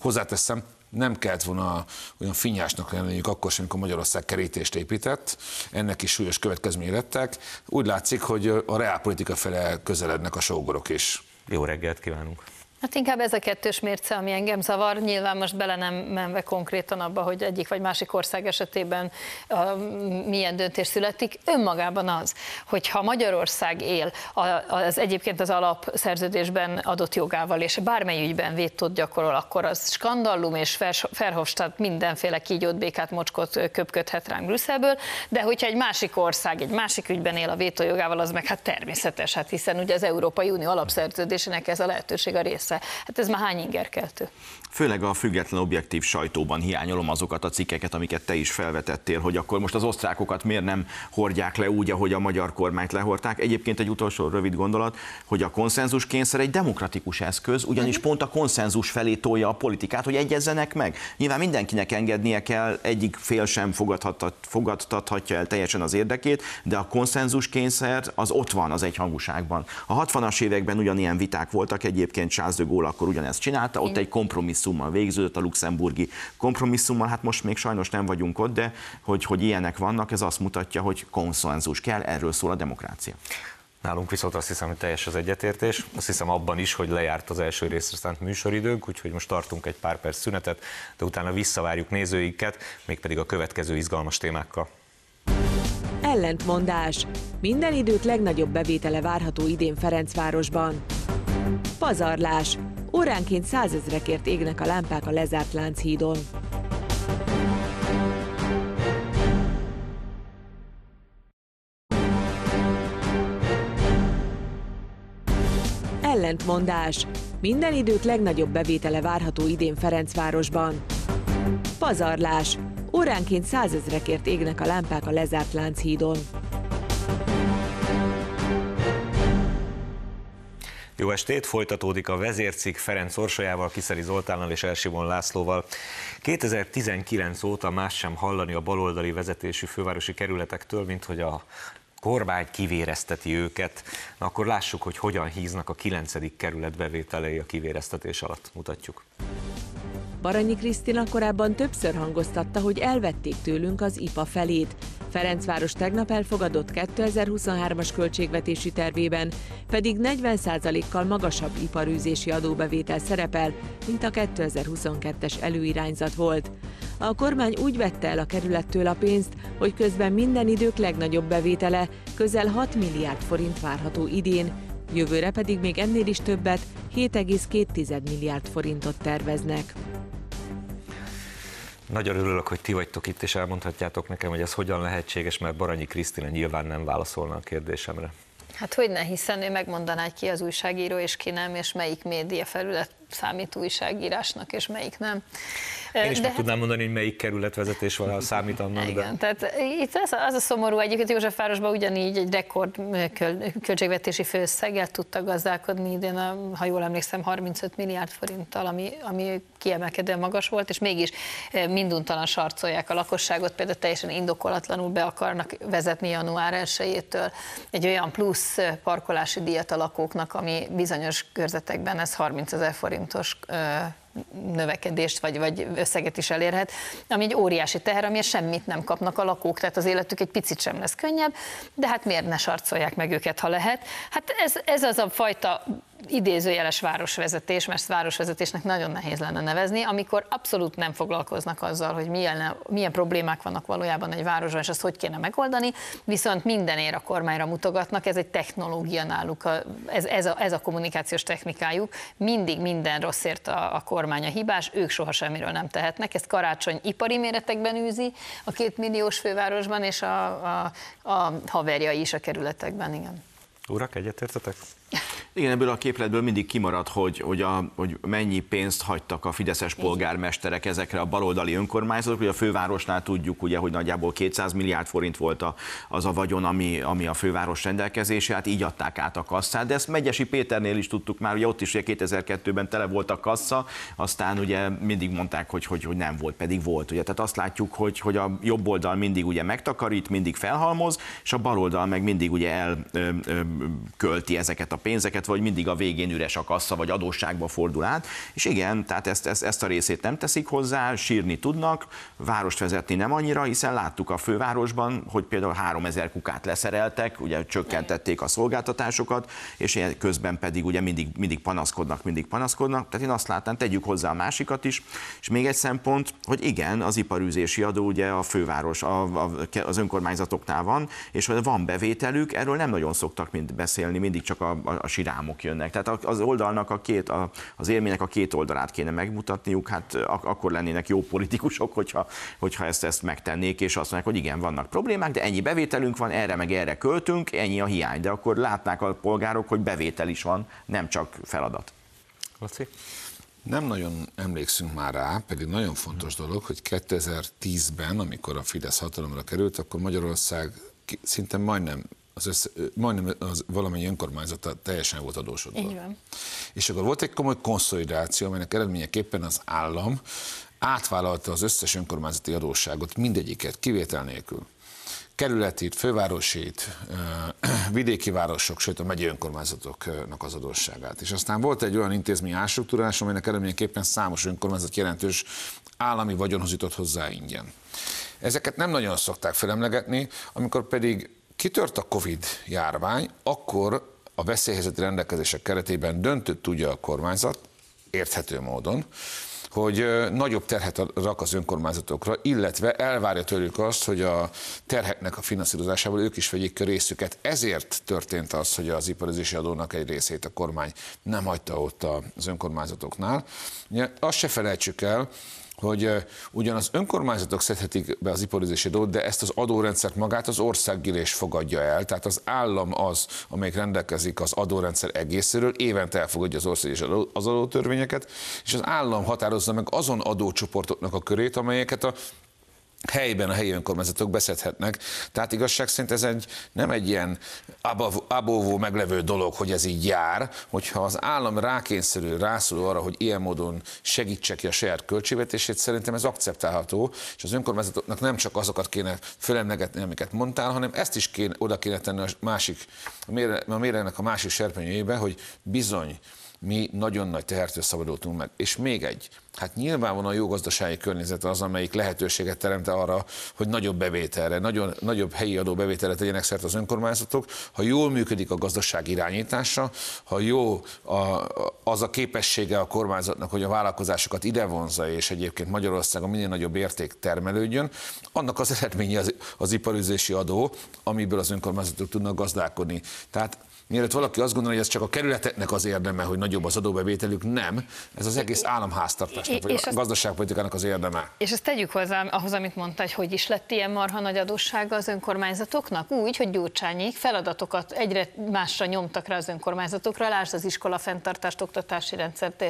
Hozzáteszem, nem kellett volna olyan finnyásnak lenniük akkor sem, amikor Magyarország kerítést épített, ennek is súlyos következményei lettek. Úgy látszik, hogy a reálpolitika fele közelednek a sógorok is. Jó reggelt kívánunk! Hát inkább ez a kettős mérce, ami engem zavar, nyilván most bele nem menve konkrétan abba, hogy egyik vagy másik ország esetében uh, milyen döntés születik, önmagában az, hogyha Magyarország él az egyébként az alapszerződésben adott jogával, és bármely ügyben vétót gyakorol, akkor az skandallum, és Ferhofstadt mindenféle kígyót, békát, mocskot köpködhet ránk Brüsszelből, de hogyha egy másik ország egy másik ügyben él a vétójogával, az meg hát természetes, hát hiszen ugye az Európai Unió alapszerződésének ez a lehetőség a része. Hát ez már hány ingerkeltő. Főleg a független objektív sajtóban hiányolom azokat a cikkeket, amiket te is felvetettél, hogy akkor most az osztrákokat miért nem hordják le úgy, ahogy a magyar kormányt lehordták. Egyébként egy utolsó rövid gondolat, hogy a konszenzus kényszer egy demokratikus eszköz, ugyanis pont a konszenzus felé tolja a politikát, hogy egyezzenek meg. Nyilván mindenkinek engednie kell, egyik fél sem fogadhat, fogadtathatja el teljesen az érdekét, de a konszenzus kényszer az ott van az egyhangúságban. A hatvanas években ugyanilyen viták voltak, egyébként Charles de Gaulle akkor ugyanezt csinálta, ott egy kompromisszum végződött, a luxemburgi kompromisszummal, hát most még sajnos nem vagyunk ott, de hogy, hogy ilyenek vannak, ez azt mutatja, hogy konszenzus kell, erről szól a demokrácia. Nálunk viszont azt hiszem, hogy teljes az egyetértés, azt hiszem abban is, hogy lejárt az első részre szánt műsoridőnk, úgyhogy most tartunk egy pár perc szünetet, de utána visszavárjuk nézőiket, mégpedig a következő izgalmas témákkal. Ellentmondás. Minden idők legnagyobb bevétele várható idén Ferencvárosban. Pazarlás. Óránként százezrekért égnek a lámpák a lezárt Lánchídon. Ellentmondás. Minden idők legnagyobb bevétele várható idén Ferencvárosban. Pazarlás. Óránként százezrekért égnek a lámpák a lezárt Lánchídon. Jó estét, folytatódik a Vezércikk Ferenc Orsolyával, Kiszeli Zoltánnal és El Simon Lászlóval. kétezer-tizenkilenc óta más sem hallani a baloldali vezetésű fővárosi kerületektől, mint hogy a kormány kivérezteti őket. Na akkor lássuk, hogy hogyan híznak a kilencedik kerület bevételei a kivéreztetés alatt. Mutatjuk. Baranyi Krisztina korábban többször hangoztatta, hogy elvették tőlünk az i pé á felét. Ferencváros tegnap elfogadott kétezer-huszonhármas költségvetési tervében pedig negyven százalékkal magasabb iparűzési adóbevétel szerepel, mint a kétezer-huszonkettes előirányzat volt. A kormány úgy vette el a kerülettől a pénzt, hogy közben minden idők legnagyobb bevétele, közel hat milliárd forint várható idén, jövőre pedig még ennél is többet, hét egész két milliárd forintot terveznek. Nagyon örülök, hogy ti vagytok itt, és elmondhatjátok nekem, hogy ez hogyan lehetséges, mert Baranyi Krisztina nyilván nem válaszolna a kérdésemre. Hát hogy ne, hiszen ő megmondaná, hogy ki az újságíró, és ki nem, és melyik média felület számít újságírásnak, és melyik nem. Én is meg tudnám mondani, hogy melyik kerületvezetés valaha számít annak. Igen, tehát itt az a, az a szomorú, egyébként Józsefvárosban ugyanígy egy rekord költségvetési főszeggel tudtak gazdálkodni idén, ha jól emlékszem, harmincöt milliárd forinttal, ami, ami kiemelkedően magas volt, és mégis minduntalan sarcolják a lakosságot, például teljesen indokolatlanul be akarnak vezetni január elsejétől egy olyan plusz parkolási díjat a lakóknak, ami bizonyos körzetekben ez harmincezer forintos növekedést vagy, vagy összeget is elérhet, ami egy óriási teher, amiért semmit nem kapnak a lakók, tehát az életük egy picit sem lesz könnyebb, de hát miért ne sarcolják meg őket, ha lehet. Hát ez, ez az a fajta idézőjeles városvezetés, mert városvezetésnek nagyon nehéz lenne nevezni, amikor abszolút nem foglalkoznak azzal, hogy milyen, milyen problémák vannak valójában egy városban, és azt hogy kéne megoldani, viszont mindenért a kormányra mutogatnak, ez egy technológia náluk, ez, ez, a, ez a kommunikációs technikájuk, mindig minden rosszért a, a kormány a hibás, ők soha semmiről nem tehetnek, ezt Karácsony ipari méretekben űzi a kétmilliós fővárosban, és a, a, a haverjai is a kerületekben, igen. Urak, egyetértetek? Igen, ebből a képletből mindig kimarad, hogy, hogy, a, hogy mennyi pénzt hagytak a fideszes polgármesterek ezekre a baloldali önkormányzatok, hogy a fővárosnál tudjuk, ugye, hogy nagyjából kétszáz milliárd forint volt a, az a vagyon, ami, ami a főváros rendelkezése, hát így adták át a kasszát, de ezt Megyesi Péternél is tudtuk már, ugye ott is ugye kétezer-kettőben tele volt a kassza, aztán ugye mindig mondták, hogy, hogy, hogy nem volt, pedig volt. Ugye. Tehát azt látjuk, hogy, hogy a jobb oldal mindig ugye megtakarít, mindig felhalmoz, és a baloldal meg mindig ugye elkölti ezeket a pénzeket, vagy mindig a végén üres a kassa, vagy adósságba fordul át, és igen, tehát ezt, ezt, ezt a részét nem teszik hozzá, sírni tudnak, várost vezetni nem annyira, hiszen láttuk a fővárosban, hogy például háromezer kukát leszereltek, ugye csökkentették a szolgáltatásokat, és közben pedig ugye mindig, mindig panaszkodnak, mindig panaszkodnak, tehát én azt láttam, tegyük hozzá a másikat is, és még egy szempont, hogy igen, az iparűzési adó ugye a főváros, a, a, az önkormányzatoknál van, és hogy van bevételük, erről nem nagyon szoktak mind beszélni, mindig csak a, a, a sirámok jönnek. Tehát az oldalnak a két, a, az élménynek a két oldalát kéne megmutatniuk, hát ak akkor lennének jó politikusok, hogyha, hogyha ezt, ezt megtennék, és azt mondják, hogy igen, vannak problémák, de ennyi bevételünk van, erre meg erre költünk, ennyi a hiány, de akkor látnák a polgárok, hogy bevétel is van, nem csak feladat. Laci? Nem nagyon emlékszünk már rá, pedig nagyon fontos dolog, hogy kétezer-tízben, amikor a Fidesz hatalomra került, akkor Magyarország szinte majdnem Az össze, majdnem az valamennyi önkormányzata teljesen volt adósodva. És akkor volt egy komoly konszolidáció, amelynek eredményeképpen az állam átvállalta az összes önkormányzati adósságot, mindegyiket, kivétel nélkül. Kerületét, fővárosét, vidéki városok, sőt a megyei önkormányzatoknak az adósságát. És aztán volt egy olyan intézmény átstruktúrálás, amelynek eredményeképpen számos önkormányzat jelentős állami vagyonhoz jutott hozzá ingyen. Ezeket nem nagyon szokták felemlegetni, amikor pedig kitört a Covid-járvány, akkor a veszélyhelyzeti rendelkezések keretében döntött tudja a kormányzat, érthető módon, hogy nagyobb terhet rak az önkormányzatokra, illetve elvárja tőlük azt, hogy a terheknek a finanszírozásával ők is vegyék részüket. Ezért történt az, hogy az iparizési adónak egy részét a kormány nem hagyta ott az önkormányzatoknál. Azt se felejtsük el, hogy ugyan az önkormányzatok szedhetik be az iparizési adót, de ezt az adórendszert magát az országgyűlés fogadja el, tehát az állam az, amelyik rendelkezik az adórendszer egészéről, évente elfogadja az országgyűlés az adótörvényeket, és az állam határozza meg azon adócsoportoknak a körét, amelyeket a helyben a helyi önkormányzatok beszedhetnek. Tehát igazság szerint ez egy, nem egy ilyen abóvó meglevő dolog, hogy ez így jár, hogyha az állam rákényszerül, rászorul arra, hogy ilyen módon segítse ki a saját költségvetését, szerintem ez akceptálható, és az önkormányzatoknak nem csak azokat kéne fölemlegetni, amiket mondtál, hanem ezt is kéne, oda kéne tenni a másik, a mérenek a másik serpenyőjébe, hogy bizony, mi nagyon nagy tehertől szabadultunk meg. És még egy, hát nyilvánvalóan a jó gazdasági környezet az, amelyik lehetőséget teremt arra, hogy nagyobb bevételre, nagyon, nagyobb helyi adóbevételre tegyenek szert az önkormányzatok, ha jól működik a gazdaság irányítása, ha jó a, az a képessége a kormányzatnak, hogy a vállalkozásokat ide vonza, és egyébként Magyarországon minél nagyobb érték termelődjön, annak az eredménye az, az iparüzési adó, amiből az önkormányzatok tudnak gazdálkodni. Tehát Mielőtt valaki azt gondolja, hogy ez csak a kerületeknek az érdeme, hogy nagyobb az adóbevételük, nem. Ez az egész államháztartásnak, vagy a gazdaságpolitikának az érdeme. És ezt tegyük hozzá ahhoz, amit mondta, hogy hogy is lett ilyen marha nagy adóssága az önkormányzatoknak? Úgy, hogy Gyurcsányék feladatokat egyre másra nyomtak rá az önkormányzatokra, lásd az iskola fenntartást, oktatási rendszert,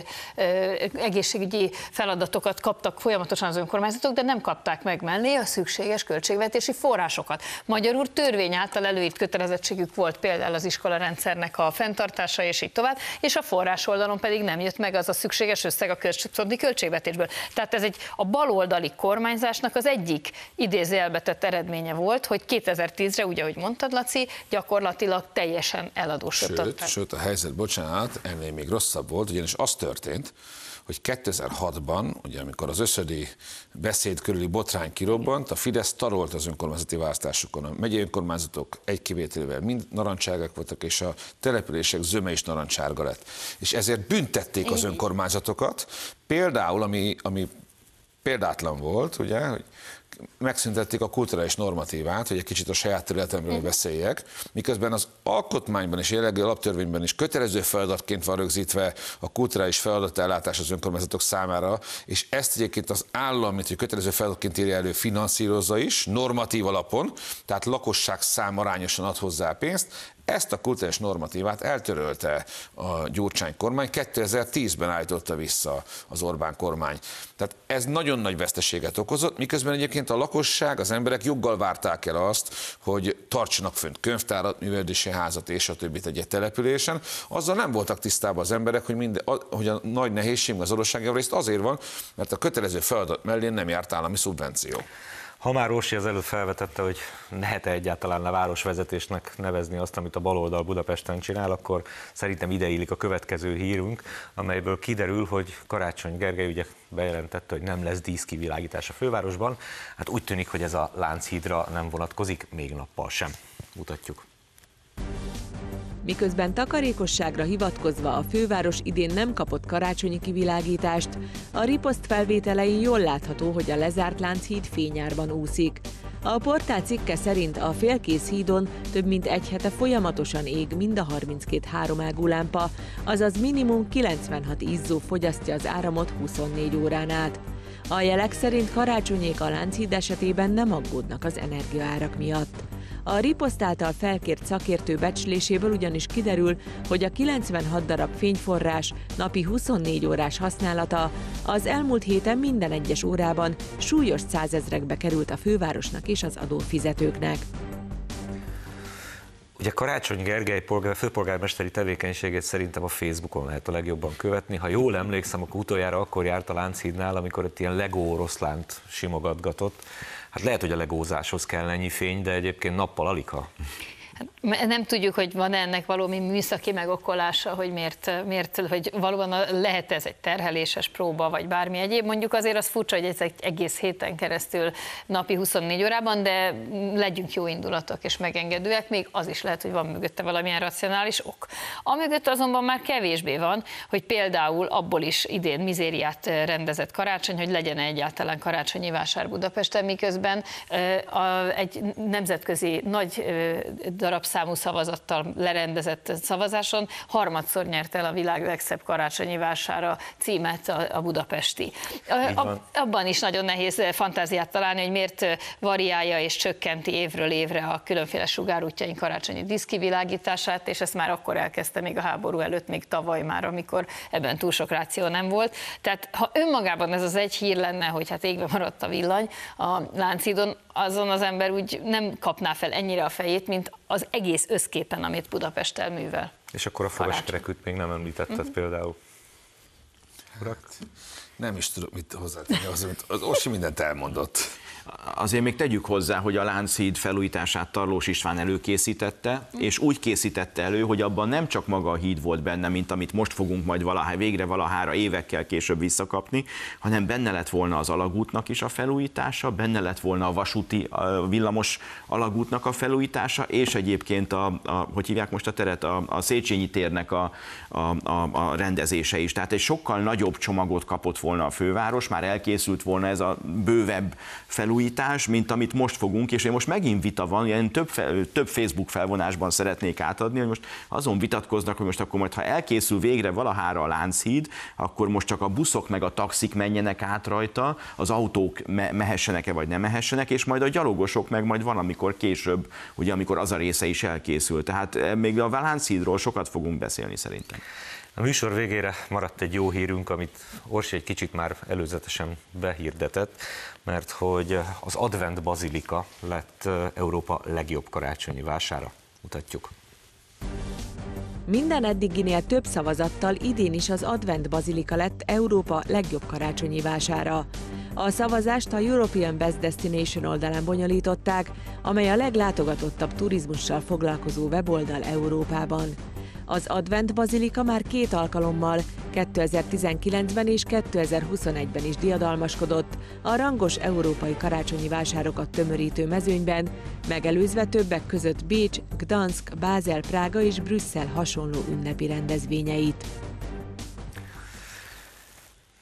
egészségügyi feladatokat kaptak folyamatosan az önkormányzatok, de nem kapták meg mellé a szükséges költségvetési forrásokat. Magyarul törvény által előírt kötelezettségük volt például az iskola rendszernek a fenntartása, és így tovább, és a forrás oldalon pedig nem jött meg az a szükséges összeg a közszabdi költségvetésből. Tehát ez egy a baloldali kormányzásnak az egyik idézőjelbetett eredménye volt, hogy kétezer-tízre, ugye ahogy mondtad, Laci, gyakorlatilag teljesen eladósodott. Sőt, sőt, a helyzet, bocsánat, ennél még rosszabb volt, ugyanis az történt, hogy kétezer-hatban, ugye amikor az összödi beszéd körüli botrány kirobbant, a Fidesz tarolt az önkormányzati választásokon. A megyei önkormányzatok egy kivételével mind narancsárgák voltak, és a települések zöme is narancsárga lett. És ezért büntették az önkormányzatokat. Például, ami, ami példátlan volt, ugye, hogy megszüntették a kulturális normatívát, hogy egy kicsit a saját területemről beszéljek, miközben az alkotmányban és jelenlegi alaptörvényben is kötelező feladatként van rögzítve a kulturális feladatellátás az önkormányzatok számára, és ezt egyébként az állam, mint hogy kötelező feladatként írja elő, finanszírozza is, normatív alapon, tehát lakosság szám arányosan ad hozzá pénzt. Ezt a kulturális normatívát eltörölte a Gyurcsány kormány, kétezer-tízben állította vissza az Orbán kormány. Tehát ez nagyon nagy veszteséget okozott, miközben egyébként a lakosság, az emberek joggal várták el azt, hogy tartsanak fönt könyvtárat, művelődési házat és a többit egy településen. Azzal nem voltak tisztában az emberek, hogy, minden, hogy a nagy nehézség az adósságjavrész azért van, mert a kötelező feladat mellé nem járt állami szubvenció. Ha már Orsi az előtt felvetette, hogy lehet-e egyáltalán a városvezetésnek nevezni azt, amit a baloldal Budapesten csinál, akkor szerintem ide illik a következő hírünk, amelyből kiderül, hogy Karácsony Gergely ugye bejelentette, hogy nem lesz díszkivilágítás a fővárosban. Hát úgy tűnik, hogy ez a Lánchídra nem vonatkozik, még nappal sem. Mutatjuk. Miközben takarékosságra hivatkozva a főváros idén nem kapott karácsonyi kivilágítást, a riposzt felvételein jól látható, hogy a lezárt Lánchíd fényárban úszik. A portál cikke szerint a félkész hídon több mint egy hete folyamatosan ég mind a harminckét háromágú lámpa, azaz minimum kilencvenhat izzó fogyasztja az áramot huszonnégy órán át. A jelek szerint Karácsonyék a Lánchíd esetében nem aggódnak az energiaárak miatt. A riposzt által felkért szakértő becsléséből ugyanis kiderül, hogy a kilencvenhat darab fényforrás napi huszonnégy órás használata az elmúlt héten minden egyes órában súlyos százezrekbe került a fővárosnak és az adófizetőknek. Ugye Karácsony Gergely polgár, főpolgármesteri tevékenységét szerintem a Facebookon lehet a legjobban követni. Ha jól emlékszem, akkor utoljára akkor járt a Lánchídnál, amikor ott ilyen Lego oroszlánt simogatgatott. Hát lehet, hogy a legózáshoz kell ennyi fény, de egyébként nappal alig, ha... Nem tudjuk, hogy van ennek valami műszaki megokolása, hogy miért, miért hogy valóban lehet ez egy terheléses próba, vagy bármi egyéb. Mondjuk azért az furcsa, hogy ez egy egész héten keresztül napi huszonnégy órában, de legyünk jó indulatok és megengedőek, még az is lehet, hogy van mögötte valamilyen racionális ok. Amögött azonban már kevésbé van, hogy például abból is idén mizériát rendezett Karácsony, hogy legyen egyáltalán karácsonyi vásár Budapesten, miközben egy nemzetközi nagy darabszámú szavazattal lerendezett szavazáson harmadszor nyert el a világ legszebb karácsonyi vására címet a, a budapesti. Ab, abban is nagyon nehéz fantáziát találni, hogy miért variálja és csökkenti évről évre a különféle sugárútjaink karácsonyi díszkivilágítását, és ezt már akkor elkezdte még a háború előtt, még tavaly már, amikor ebben túl sok ráció nem volt. Tehát ha önmagában ez az egy hír lenne, hogy hát égbe maradt a villany a Lánchídon, azon az ember úgy nem kapná fel ennyire a fejét, mint az egész összképen, amit Budapesttel művel. És akkor a fogaskerekűt még nem említetted uh-huh. például. Urak? Nem is tudom, mit hozzátenni, az, az Orsi mindent elmondott. Azért még tegyük hozzá, hogy a Lánchíd felújítását Tarlós István előkészítette, és úgy készítette elő, hogy abban nem csak maga a híd volt benne, mint amit most fogunk majd valaha, végre valahára évekkel később visszakapni, hanem benne lett volna az alagútnak is a felújítása, benne lett volna a vasúti a villamos alagútnak a felújítása, és egyébként a, a hogy hívják most a teret, a, a Széchenyi térnek a, a, a, a rendezése is. Tehát egy sokkal nagyobb csomagot kapott volna a főváros, már elkészült volna ez a bővebb felújítás, újítás, mint amit most fogunk, és én most megint vita van, ilyen több, több Facebook felvonásban szeretnék átadni, hogy most azon vitatkoznak, hogy most akkor majd, ha elkészül végre valahára a Lánchíd, akkor most csak a buszok meg a taxik menjenek át rajta, az autók me mehessenek-e vagy nem mehessenek, és majd a gyalogosok meg majd valamikor később, ugye amikor az a része is elkészül. Tehát még a Lánchídról sokat fogunk beszélni szerintem. A műsor végére maradt egy jó hírünk, amit Orsi egy kicsit már előzetesen behirdetett, mert hogy az Advent Bazilika lett Európa legjobb karácsonyi vására. Mutatjuk. Minden eddiginél több szavazattal idén is az Advent Bazilika lett Európa legjobb karácsonyi vására. A szavazást a European Best Destination oldalán bonyolították, amely a leglátogatottabb turizmussal foglalkozó weboldal Európában. Az Advent Bazilika már két alkalommal, kétezer-tizenkilencben és kétezer-huszonegyben is diadalmaskodott a rangos európai karácsonyi vásárokat tömörítő mezőnyben, megelőzve többek között Bécs, Gdansk, Bázel, Prága és Brüsszel hasonló ünnepi rendezvényeit.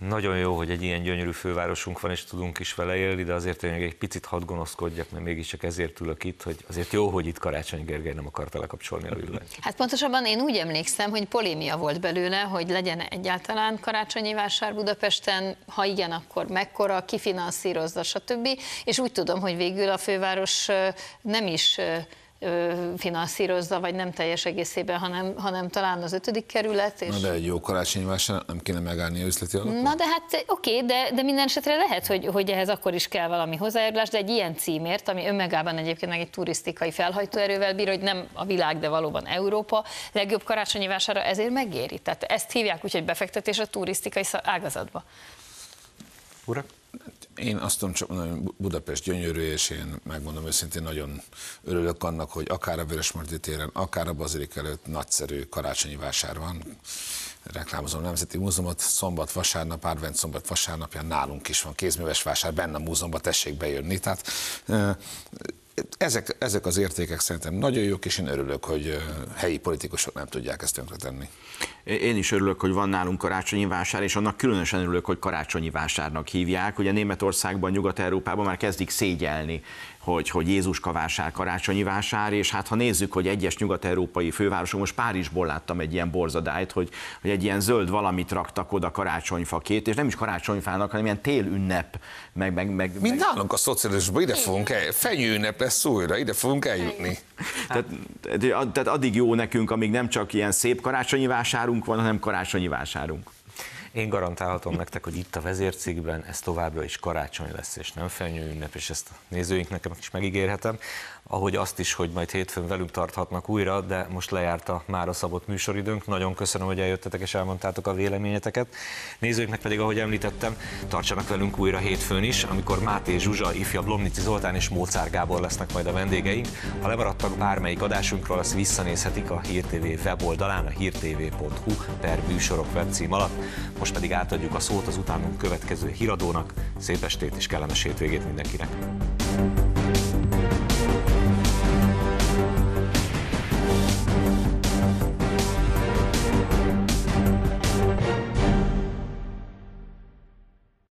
Nagyon jó, hogy egy ilyen gyönyörű fővárosunk van, és tudunk is vele élni, de azért én egy picit hadd gonoszkodjak, mert mégiscsak ezért ülök itt, hogy azért jó, hogy itt Karácsony Gergely nem akarta lekapcsolni a villanyt. Hát pontosabban én úgy emlékszem, hogy polémia volt belőle, hogy legyen egyáltalán karácsonyi vásár Budapesten, ha igen, akkor mekkora, kifinanszírozza, stb. És úgy tudom, hogy végül a főváros nem is finanszírozza, vagy nem teljes egészében, hanem, hanem talán az ötödik kerület. És... Na de egy jó karácsonyi vásár, nem kéne megállni a üzleti alapon? Na de hát oké, de, de minden esetre lehet, hogy, hogy ehhez akkor is kell valami hozzájárulás, de egy ilyen címért, ami önmagában egyébként meg egy turisztikai felhajtóerővel bír, hogy nem a világ, de valóban Európa legjobb karácsonyi vására, ezért megéri. Tehát ezt hívják úgy, hogy befektetés a turisztikai ágazatba. Ura? Én azt tudom csak mondani, hogy Budapest gyönyörű, és én megmondom őszintén, nagyon örülök annak, hogy akár a Vörösmarty téren, akár a Bazilika előtt nagyszerű karácsonyi vásár van. Reklámozom a Nemzeti Múzeumot, szombat, vasárnap, Advent szombat, vasárnapján nálunk is van kézműves vásár, benne a múzeumban, tessék bejönni. Tehát ezek, ezek az értékek szerintem nagyon jók, és én örülök, hogy helyi politikusok nem tudják ezt tönkretenni. Én is örülök, hogy van nálunk karácsonyi vásár, és annak különösen örülök, hogy karácsonyi vásárnak hívják. Ugye Németországban, Nyugat-Európában már kezdik szégyelni, hogy, hogy Jézuska vásár, karácsonyi vásár, és hát ha nézzük, hogy egyes nyugat-európai fővárosok, most Párizsból láttam egy ilyen borzadályt, hogy, hogy egy ilyen zöld valamit raktak oda karácsonyfakét, és nem is karácsonyfának, hanem ilyen télünnep. Meg, meg, meg, meg... Mint nálunk a szocializmusban, ide fogunk el, fenyőünnep lesz újra, ide fogunk eljutni. Hát. Tehát, tehát addig jó nekünk, amíg nem csak ilyen szép karácsonyi vásárunk van, hanem karácsonyi vásárunk. Én garantálhatom nektek, hogy itt a Vezércikkben ez továbbra is karácsony lesz, és nem fenyőünnep, és ezt a nézőinknek is megígérhetem. Ahogy azt is, hogy majd hétfőn velünk tarthatnak újra, de most lejárt a mára szabott műsoridőnk. Nagyon köszönöm, hogy eljöttetek és elmondtátok a véleményeteket. Nézőinknek pedig, ahogy említettem, tartsanak velünk újra hétfőn is, amikor Máté Zsuzsa, ifjabb Lomnici Zoltán és Móczár Gábor lesznek majd a vendégeink. Ha lemaradtak bármelyik adásunkról, azt visszanézhetik a Hír té vé weboldalán, a hírtv.hu per műsorok webcím alatt. Most pedig átadjuk a szót az utánunk következő híradónak. Szép estét és kellemes hétvégét mindenkinek!